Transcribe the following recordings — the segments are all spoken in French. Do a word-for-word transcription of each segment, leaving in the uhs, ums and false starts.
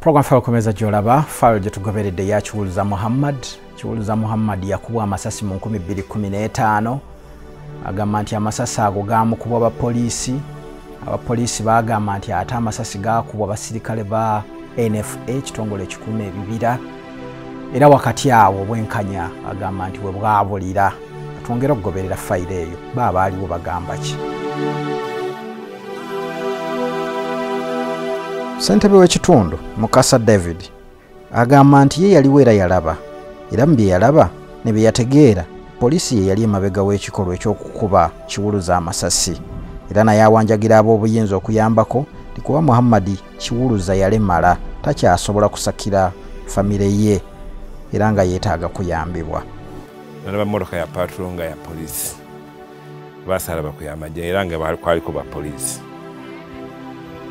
Program fayo kumeza jolaba, fayo jetugoberedde ya Chiwuluza Muhammad. Chiwuluza Muhammad yakuwa amasasi mu nkumi bbiri kkumi n'etaano. Agamba nti amasasi ago gaamukubwa abapoliisi. Abapoliisi bagamba nti ate amasasi gaakubwa abasirikale ba N F A kitongole ekikuma ebibira. Era wakati awo obwenkanya agamba nti bwe bwabulira. Twongera okugoberera fayiro eyo. Baba aliwo bagamba ki? Ssentebe w'ekitundu Mukasa David agamba nti ye yaliwera yalaba, era mu bye yalaba ne bye yategeera, poliisi ye yali emabega w'ekikolwa eky'okukuba Chiwuluza amasasi. Era naye awanjagira ab'obuyinza okuyambako nti kuba Muhammad Chiwuluza yalemala takyasobola kusakira famire ye era nga yeetaaga kuyambibwa. Nalaba mmotoka ya patrol nga ya poliisi basala bakuyambajja era nga kwaliko ba poliisi.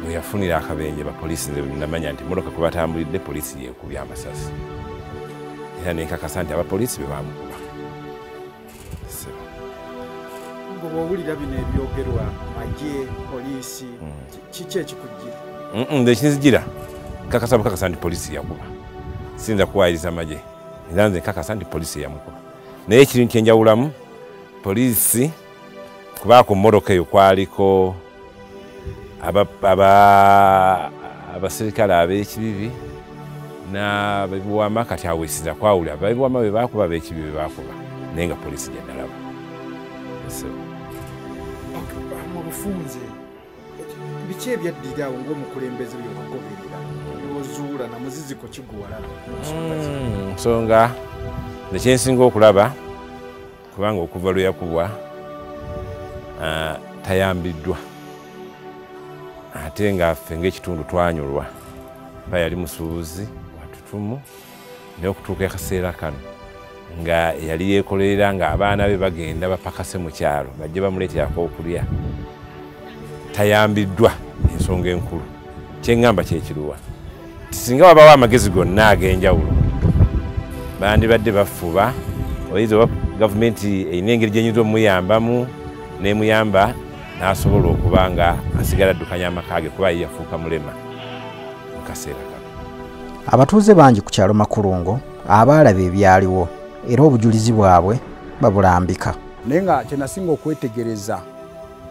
We have funny akabenje ba police in the Namanya and Moroka Kubatam the police here could be amasasi. And in Kakasanta, our police will have police, Chichech could give. The Chinese Kakasab Kakasanti police Yakuba. Since the quiet is a magic, then the Kakasanti police Yamuka. Nature in Kenyaulam, police Kubako Moroka, Yuqualico. Aba aba abasirikale ab'ekibibi na babuwama kati awesiza kwawula babuwama be bakuba b'ekibibi bakuba nenga polisi general so mubufunze biche byaddiga ngo mukulembeze yokugoberera nozura na muziziko kigwala nsonga nechensinga okulaba kubanga okuva lwe yakubwa tayambiddwa atenga fenge ekitundu twanyulwa ba yali musuubuzi watutumu ne okutuuka akaseera kano nga yali yeekolerera nga abaana be bagenda bapakase mu kyalo bajje bamuleeterako okulya tayambiddwa ensonga enkulu kye ngamba kyekiruwa singa wabawa amagezi gonna ag'enjawulo bandibadde bafuba oyizo gavumenti eyina engeri gyenyinza omuyambamu n'emuyamba n'asobola okubanga asigala addukanya amakage kuba yafuuka mulema mu kaseera kano. Abatuuze bangi ku kyalo Makulungo abaalaba ebyaliwo era obujulizi bwabwe babulambika. Naye nga kye nasinga okwetegereza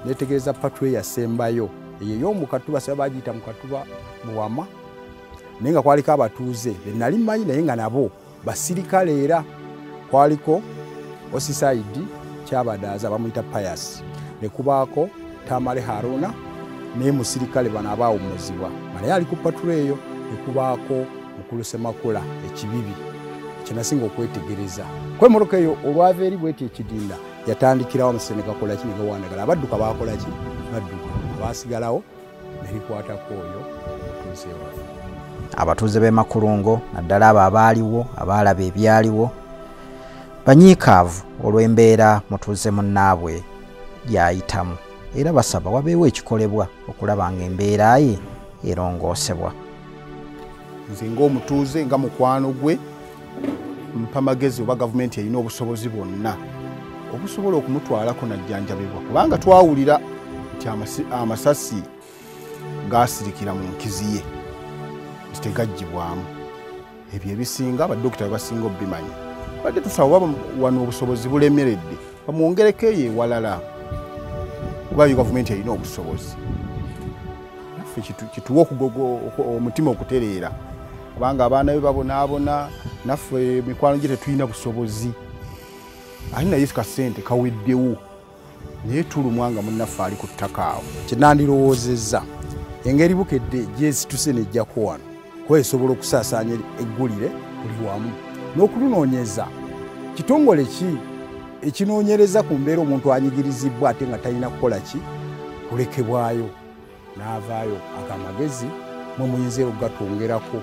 netegereza patwe yasembayo eyo y'omukatuba saba bagiyita mukatuba Buwama naye nga kwaliko abatuuze be nali mmanyi naye nga nabo basirikale era kwaliko Osisaidi Kyabadaaza bamuyita Pius. Nekubaako Tamale Haruna ne musirikale bana baawumuzibwa mara yali ku patrol eyo nekubaako Mukulusemakula ekibibi kinasinga okwetegereza kwemoroka eyo olwava eri bweti ekidinda yatandikirawo museneka kola kiniga wanagala abadduka baakola ki badduka basigalawo nerikwatako oyo otunzeewo abatuuze be Makulungo naddala abo abaaliwo abaalaba ebyaliwo banyiikaavu olw'embeera mutuuze munnaabwe gy'ayitamu era basaba wabeewo ekikolebwa okulaba ng'embeera ye erongoosebwa. Nze ng'omutuuze nga mukwano gwe mpa magezi oba gavumenti erina obusobozi bwonna obusobola okumutwalako najjanjabibwa kubanga twawulira nti amasasi gaasirikira mu nkizi ye zitegaggyibwamu. Ebyo ebisinga abadokita be basinga obbimanyi badde tusawo baba wano obusobozi bulemeredde bamwongereko ye walala kuba gavumenti erina obusobozi naffe kituwa omutima okutereera kubanga abaana be babonaabona naffe mikwano gye tetulina busobozi alina yesu kasente kaweddewo naye tulumwanga munnaffe ali ku ttaka awo kyenandirowoozezza engeri bukedde gyezituse nejjako wano kuba esobola okusaasaanya eggulire buli wamu n'okulunoonyeza kitongole ki ekinoonyereza ku mbeera omuntu anyigirizibwa ate nga talina kukola ki kulekebwayo n'avaayo agamagezi mwe muyinza okugatongerako.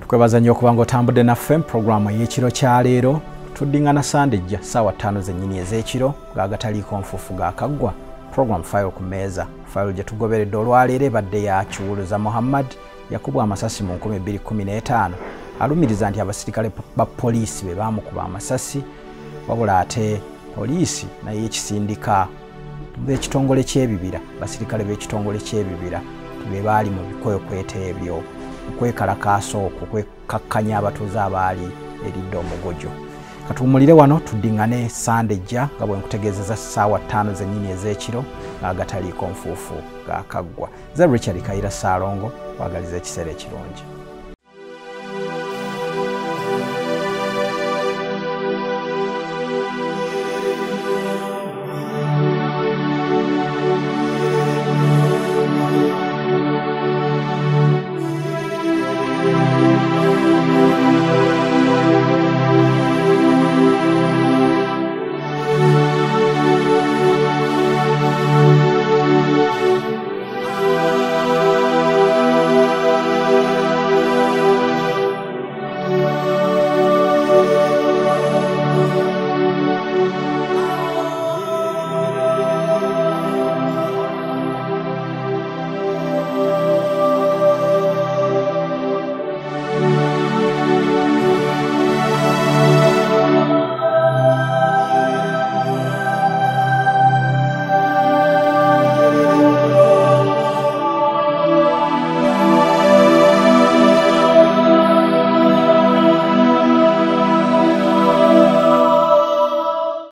Tukwebaza nnyo okubanga otambudde naffe puroguraamu y'ekiro kya leero. Tuddingana Sandejja ssaawa ttaano zennyini ez'ekiro ng'agataliiko nfuufu g'akaggwa. Puroguraamu Fayo ku Mmeeza. Fayo gye tugoberedde olwaleero ebadde ya Chiwuluza Muhammad yakubwa amasasi mu nkumi bbiri kkumi n'etaano. Alumiriza nti abasirikale ba poliisi be baamukuba amasasi. Wabula ate poliisi naye ekisindika b'ekitongole ky'ebibira basirikale b'ekitongole ky'ebibira be baali mu bikoyo kwete ebyo. okwekalakaasa okwo okwekkakkanya abatuuze abaali eridde omugojo. Katuwummulire wano tuddiŋŋane Sande ejja nga bwe nkutegeezezza ssaawa ttaano zennyini ez'ekiro ng'agataliiko nfuufu g'akaggwa. Nze Richard Kayiira Ssaalongo, wagaliza ekiseera ekirungi.